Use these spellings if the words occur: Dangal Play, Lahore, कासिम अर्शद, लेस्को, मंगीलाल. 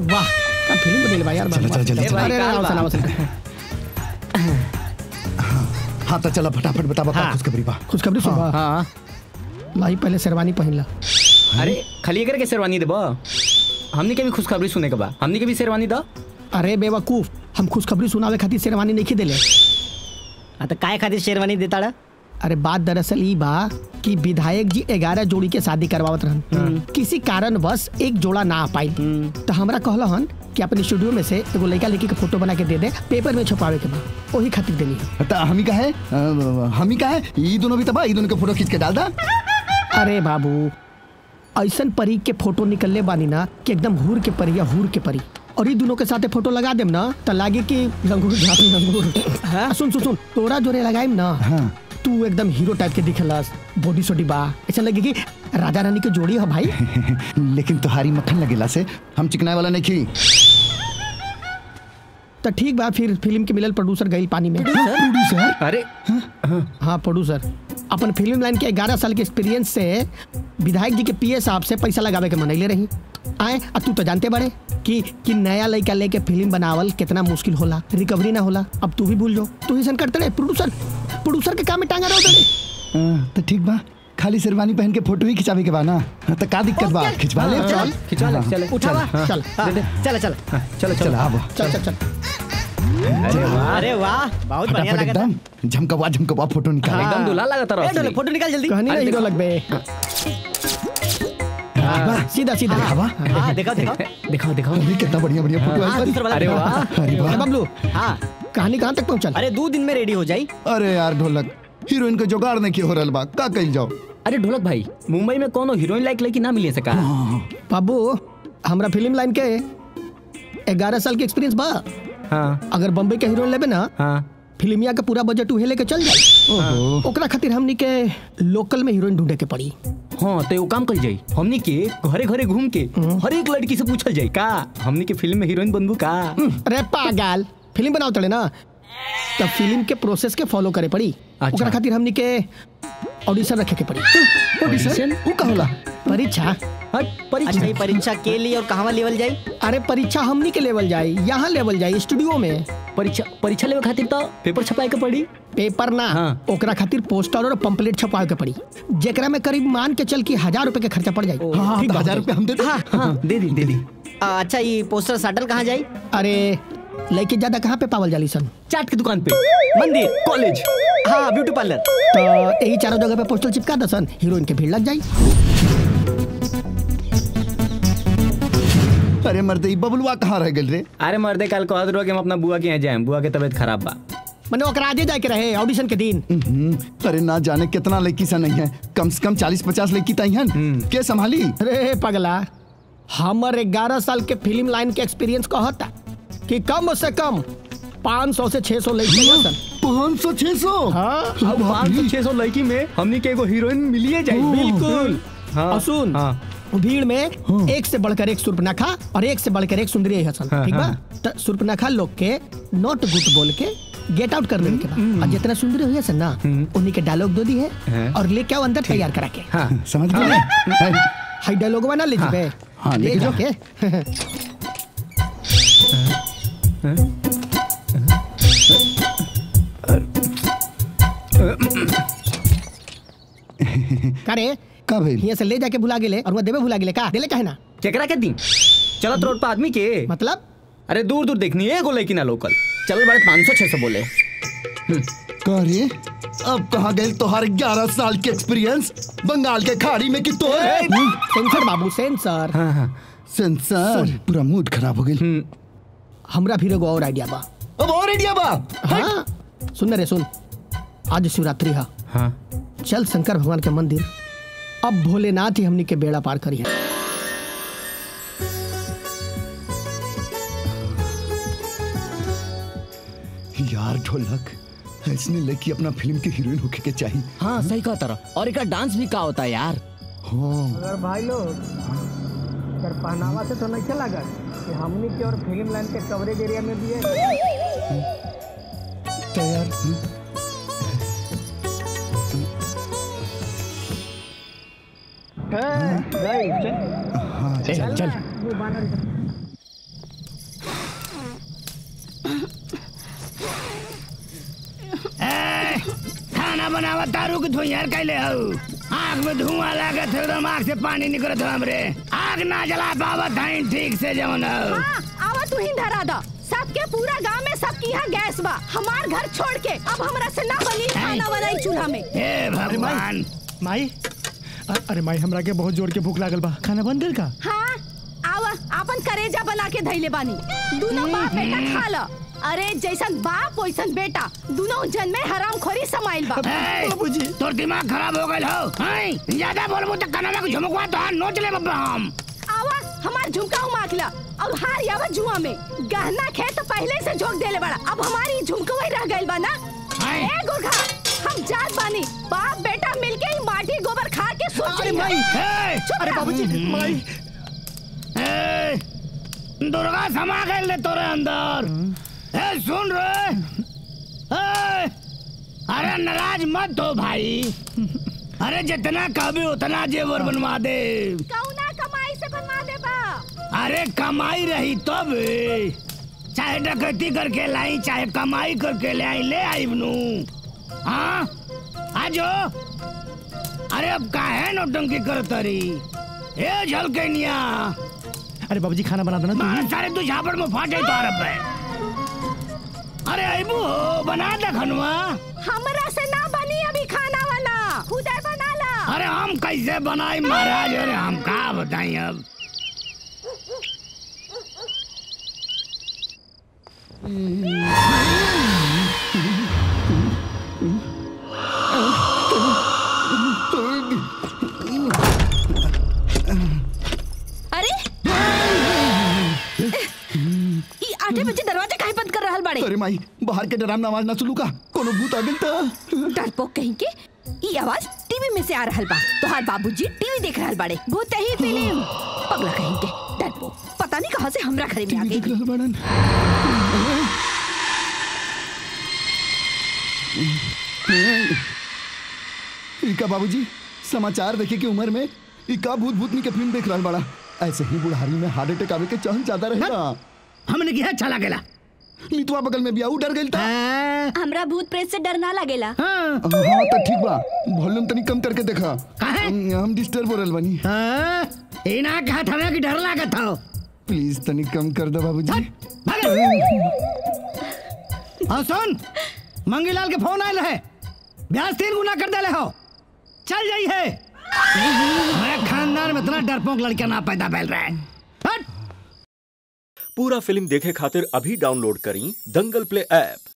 वाह क्या फिल्म बनी भाई यार। हाँ तो चलो फटाफट बता बता खुशखबरी बा। खुशखबरी सुबह हां भाई पहले शेरवानी पहन ला। अरे खाली करके शेरवानी देबो? हमने कभी खुशखबरी सुने के बा, हमने कभी शेरवानी दा। अरे बेवकूफ, हम खुशखबरी सुनावे खातिर शेरवानी नहीं देले। हां तो काहे खातिर शेरवानी देताड़ा? अरे बात दरअसल ई बा कि विधायक जी 11 जोड़ी के शादी करवावत रहन, किसी कारणवश एक जोड़ा ना आ पाई तो हमरा कहलन कि अपने स्टूडियो में से एगो लड़का लड़की के फोटो बना के दे दे, पेपर में छपावे के बा, ओही खातिर देनी। त हमी का है, हमी का है, ई दोनों भी तबा, ई दोनों के फोटो खींच के डाल दा। अरे बाबू ऐसा परी के फोटो निकलने बानी ना कि एकदम हूर के परी या हूर के परी, और ये दोनों के साथ फोटो लगा देम ना तो लागे कि रंगूर झांपी रंगूर। सुन सुन सुन, तोरा जोरे लगाएम ना तू एकदम हीरो टाइप के दिखलास, बॉडी सोडी बा, ऐसा लगे कि राजा रानी के जोड़ी हो भाई। लेकिन तुहारी मक्खन लगेला से हम चिकनाए वाला नहीं खी। तो ठीक बा, फिर फिल्म के मिलल प्रोड्यूसर गई पानी में। प्रोड्यूसर? अरे हाँ प्रोड्यूसर अपन फिल्म लाइन के 11 साल के एक्सपीरियंस से विधायक जी के पीए साहब से पैसा लगावे के मनैले रही आए, और तू तो जानते बड़े कि नया लड़का लेके फिल्म बनावल कितना मुश्किल होला, रिकवरी ना होला, अब तू भी भूल जाओ, तू ही सन करते रहे, प्रोड्यूसर के काम में टांगा रहो। तो ठीक बा, खाली शेरवानी पहन के फोटो ही खिंचावे के बा ना, तो का दिक्कत बा, खिंचवा ले, चल खिंचा ले, चल उठावा, चल चल चल चल चल आबो, चल चल चल। अरे वाह बहुत बढ़िया लगा, एकदम झमकवा झमकवा फोटो निकाल, एकदम दूल्हा लगता रहा। ए डोले फोटो निकाल जल्दी, कहानी हीरो लगबे। हां सीधा सीधा, हां देखो देखो देखो देखो कितना बढ़िया बढ़िया फोटो है। अरे वाह, अरे वाह बबलू, हां कहानी कहां तक पहुंचल? अरे 2 दिन में रेडी हो जाई। अरे यार ढोलक, हीरोइन के जुगाड़ नहीं की हो रहल बा, का कइल जाओ? अरे ढोलक भाई, मुंबई में कोनो हीरोइन लायक लड़की ना मिले सका। बाबू हमरा फिल्म लाइन के 11 साल के एक्सपीरियंस बा। हाँ। अगर बम्बई के हीरो लेबे ना, हाँ। फिल्मिया का पूरा बजट उहे लेके चल जाए। हाँ। ओकरा खातिर हमनी के लोकल में हीरोइन ढूंढे के पड़ी। हाँ तो वो काम कर जाए, हमनी के घरे घरे घूम के हर एक लड़की से पूछल जाए का हमनी के फिल्म में हीरोइन बनबू का। अरे पागल, फिल्म बनाओ तड़े ना तब फिल्म के प्रोसेस के फॉलो करे पड़ी। अच्छा। ओकरा खातिर हमनी के ऑडिशन रखे के पड़ी। ऑडिशन वो का होला? परीक्षा। परीक्षा ही परीक्षा के लिए, और कहाँ लेवल जाई? अरे परीक्षा हमनी के लेवल जाई, यहाँ लेवल जाई स्टूडियो में। परीक्षा परीक्षा लेवल खातिर तो पेपर छपाए के पड़ी। पेपर ना, हाँ। ओकरा खातिर पोस्टर और पंपलेट छपाए के पड़ी, जेकरा में करीब मान के चल की 1000 रुपए के खर्चा पड़ जाए। 1000 रुपए हम दे दी। अच्छा ये पोस्टर साटल कहाँ जाये? अरे लड़के ज्यादा कहाँ पे पावल जाली सन? चाट की दुकान पे, मंदिर, कॉलेज, हाँ ब्यूटी पार्लर, तो यही चारों जगह पे पोस्टर चिपका द सन, हीरोइन के भीड़ लग जाई। अरे मर्दे बबलुआ कहाँ रह गइल रे? अरे मर्दे काल कहत रहो कि हम अपना बुआ के यहाँ जाएम, बुआ के तबियत खराब बा, मने ओकरा आजे जाके रहे ऑडिशन के दिन। अरे ना जाने कितना लड़की सा नहीं है, कम से कम 40-50 लड़की तई है के संभाली। अरे पगला, हमर 11 साल के फिल्म लाइन के एक्सपीरियंस कहता कि कम से कम 500 से 600 लड़की। 500-600? हाँ, 500-600 लड़की में हमनी के एगो हीरोइन मिलिए जाए। बिल्कुल। हाँ, सुन, हाँ। भीड़ में, हाँ। एक से बढ़कर एक सुर्पनखा और एक से बढ़कर एक सुंदरी हसन, ठीक बा? सुर्पनखा लोग के नॉट गुड बोल के गेट आउट कर लेके बाद, और जितना सुंदरी हुई हसन ना उन्हीं के डायलॉग दो दी है और लेके आओ अंदर तैयार करा के, समझ गए? डायलॉग बना लीजिए। करे कब यहाँ से ले जाके भुला गेले, और वह देवे भुला गेले का देले कहे ना केकरा के दिन चलत रोड पर आदमी के, मतलब अरे दूर दूर देखनी है गोले की ना लोकल, चल बड़े 500-600 बोले। करे अब कहाँ गए तोहर 11 साल के एक्सपीरियंस बंगाल के खाड़ी में कि तो? सेंसर बाबू सेंसर, हाँ सेंसर, पूरा मूड खराब हो गई। हमरा फिर एगो और आइडिया बा। अब और आइडिया बा? हाँ सुन रे सुन, आज शिवरात्रि है, हाँ। चल शंकर भगवान के मंदिर, अब भोलेनाथ ही हमनी के बेड़ा पार करी है। यार ढोलक, ऐसने लड़की अपना फिल्म के हीरोइन होके के चाहिए। हाँ सही कहा तारा, और एक डांस भी का होता है यार। हाँ भाई लोग, कर पहनावा से तो नहीं लगा कि हमनी के और फिल्म लाइन के कवरेज एरिया में भी है। तो यार चल चल बनावा दारू के धुइयार कैले हऊ। आग में धुआं लागत एकदम, आग से पानी निकलत हमरे। आग ना जला पावा धाइन ठीक से जवन हऊ। हां आवा तू ही धरा द सबके, पूरा गांव में सबकी यहाँ गैस बा, हमार घर छोड़ के। अब हमरा से ना बनी खाना वाला चूल्हा में। हे भगवान माई, अरे माई हमरा के बहुत जोर के भूख लागल बा, खाना बन गइल का? हां आवा अपन करेजा बना के धइले बानी, दोनों बाप बेटा खा ल। अरे जैसन बाप वैसन बेटा, दोनों जन में हराम खोरी समाइल बा। बाबूजी तोर दिमाग खराब हो गइल हो, हैं ज्यादा बोलबो त कनमा के झुमकवा तो नोच ले बब्बा। हम आवा हमार झुमका उमाकला और हार यावा जुआ में गहना खेत पहले से झोक देले बड़ा, अब हमारी झुमकवा रह गइल बा ना। ए गोरखा हम जात बानी, बाप बेटा मिलके ही माटी गोबर खा के सोच ले। अरे बाबूजी माई, ए दुर्गा समा गइल तोरे अंदर। ए सुन रे, अरे नाराज मत हो भाई, अरे जितना कभी उतना जेवर बनवा दे। कौना कमाई से बनवा दे बा? अरे कमाई रही तब, चाहे डकैती करके लाई चाहे कमाई करके लाई ले आई बनू। हाँ आजो, अरे अब काहे नौटंकी करतरी ए झलकनिया। अरे बाबूजी खाना बना देना तू, सारे तू झापड़ में फाटे तो आरब है। अरे आइबू बना दे खनवा, हमरा से ना बनी अभी खाना वाला, खुदे बना ला। अरे हम कैसे बनाई महाराज, अरे हम का बताई अब। अरे माई बाहर के डराम आवाज ना सुनू का, कोनो भूत आ गेल त डरपोक कहीं के। ई आवाज टीवी में से आ रहल बा, तोहार बाबूजी टीवी देख रहल बाड़े, भूत ही फिल्म पगला कहीं के डरपोक, पता नहीं कहां से हमरा घरे में आ गई। ई का बाबूजी समाचार देखे की उम्र में ई का भूत भूतनी के फिल्म देख रहल बाड़ा, ऐसे ही बुढ़ारी में हार्ट अटैक आवे के चांस ज्यादा रहेला। हमने किया चला गेला, नीतवा बगल में भी आऊ डर गेलता। हमरा भूत प्रेत से डर ना लागेला। हां हां त ठीक बा, वॉल्यूम तनी कम करके देखा, काहे हम डिस्टर्ब हो रहल बानी। हां ए ना का थावे की डर लागत हो, प्लीज तनी कम कर दो बाबूजी। हां सुन, मंगीलाल के फोन आइल है, ब्याज 3 गुना कर देले हो, चल जाई है। अरे खानदान में इतना डरपोक लड़का ना पैदा भेल रहे। पूरा फिल्म देखे खातिर अभी डाउनलोड करी दंगल प्ले ऐप।